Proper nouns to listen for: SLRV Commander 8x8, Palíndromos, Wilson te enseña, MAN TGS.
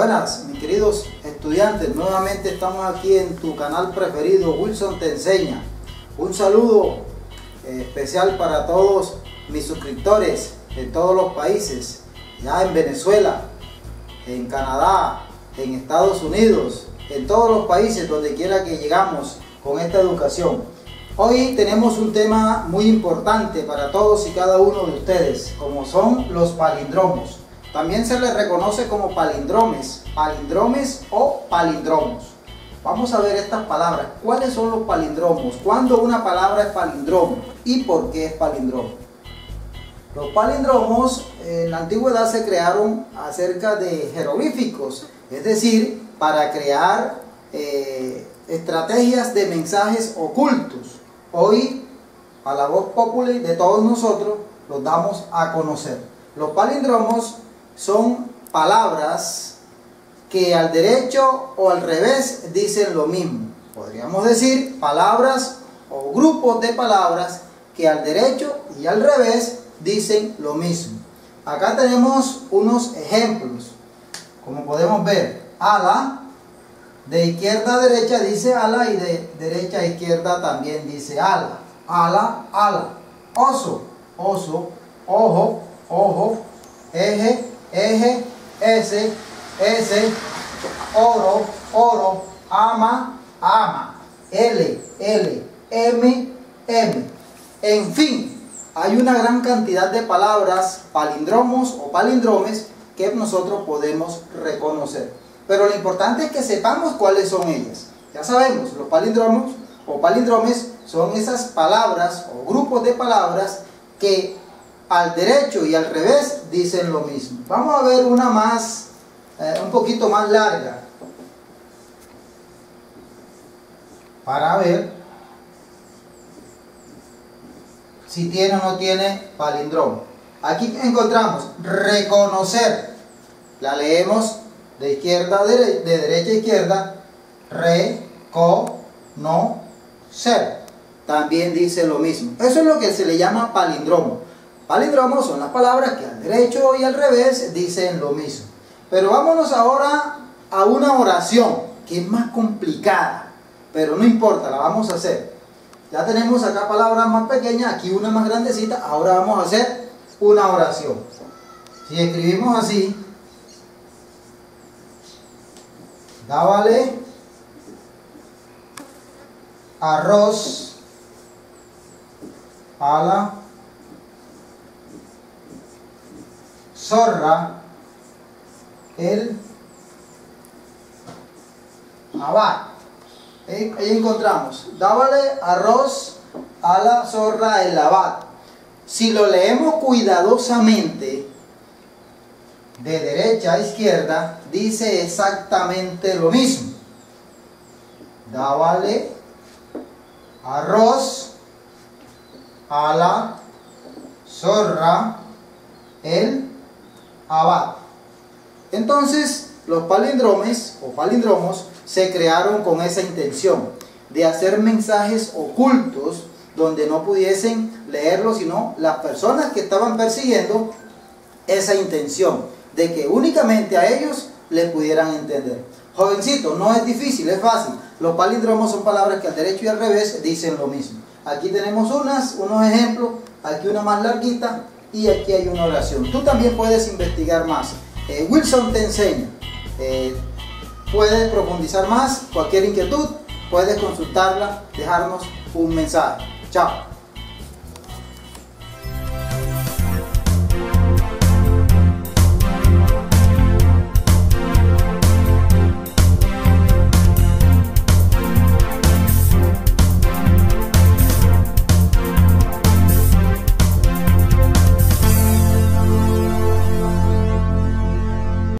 Buenas, mis queridos estudiantes, nuevamente estamos aquí en tu canal preferido, Wilson te enseña. Un saludo especial para todos mis suscriptores de todos los países, ya en Venezuela, en Canadá, en Estados Unidos, en todos los países donde quiera que llegamos con esta educación. Hoy tenemos un tema muy importante para todos y cada uno de ustedes, como son los palíndromos. También se les reconoce como palíndromes, palíndromes o palíndromos. Vamos a ver estas palabras. ¿Cuáles son los palíndromos? ¿Cuándo una palabra es palíndromo? ¿Y por qué es palíndromo? Los palíndromos en la antigüedad se crearon acerca de jeroglíficos, es decir, para crear estrategias de mensajes ocultos. Hoy, a la voz popular de todos nosotros, los damos a conocer. Los palíndromos son palabras que al derecho o al revés dicen lo mismo. Podríamos decir palabras o grupos de palabras que al derecho y al revés dicen lo mismo. Acá tenemos unos ejemplos. Como podemos ver, ala, de izquierda a derecha dice ala y de derecha a izquierda también dice ala. Ala, ala. Oso, oso. Ojo, ojo. Eje, eje. Ese, ese. Oro, oro. Ama, ama. L, L. M, M. En fin, hay una gran cantidad de palabras, palíndromos o palíndromes, que nosotros podemos reconocer. Pero lo importante es que sepamos cuáles son ellas. Ya sabemos, los palíndromos o palíndromes son esas palabras o grupos de palabras que al derecho y al revés dicen lo mismo. Vamos a ver una más, un poquito más larga, para ver si tiene o no tiene palíndromo. Aquí encontramos reconocer. La leemos de izquierda a derecha, de derecha a izquierda. Reconocer. También dice lo mismo. Eso es lo que se le llama palíndromo. Palíndromos son las palabras que al derecho y al revés dicen lo mismo. Pero vámonos ahora a una oración que es más complicada, pero no importa, la vamos a hacer. Ya tenemos acá palabras más pequeñas, aquí una más grandecita. Ahora vamos a hacer una oración. Si escribimos así, dábale arroz a la zorra el abad. Ahí encontramos, dábale arroz a la zorra el abad. Si lo leemos cuidadosamente de derecha a izquierda, dice exactamente lo mismo. Dábale arroz a la zorra el abad. Entonces, los palíndromes o palíndromos se crearon con esa intención de hacer mensajes ocultos donde no pudiesen leerlos, sino las personas que estaban persiguiendo esa intención de que únicamente a ellos les pudieran entender. Jovencito, no es difícil, es fácil. Los palíndromos son palabras que al derecho y al revés dicen lo mismo. Aquí tenemos unos ejemplos, aquí una más larguita. Y aquí hay una oración. Tú también puedes investigar más. Wilson te enseña. Puedes profundizar más. Cualquier inquietud, puedes consultarla, dejarnos un mensaje. Chao.